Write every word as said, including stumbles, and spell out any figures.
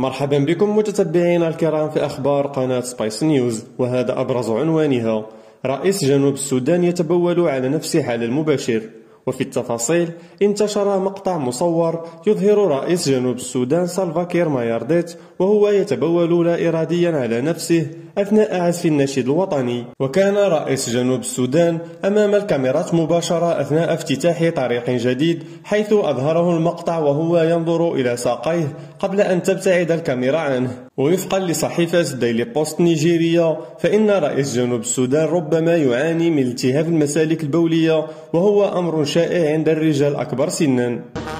مرحبا بكم متتبعينا الكرام في أخبار قناة سبايس نيوز، وهذا أبرز عنوانها: رئيس جنوب السودان يتبول على نفسه على المباشر. وفي التفاصيل انتشر مقطع مصور يظهر رئيس جنوب السودان سالفا كير مايارديت وهو يتبول لا إراديا على نفسه أثناء عزف النشيد الوطني، وكان رئيس جنوب السودان أمام الكاميرات مباشرة أثناء افتتاح طريق جديد، حيث أظهره المقطع وهو ينظر إلى ساقيه قبل أن تبتعد الكاميرا عنه. ووفقا لصحيفة ديلي بوست نيجيريا، فإن رئيس جنوب السودان ربما يعاني من التهاب المسالك البولية، وهو أمر شائع عند الرجال أكبر سنا.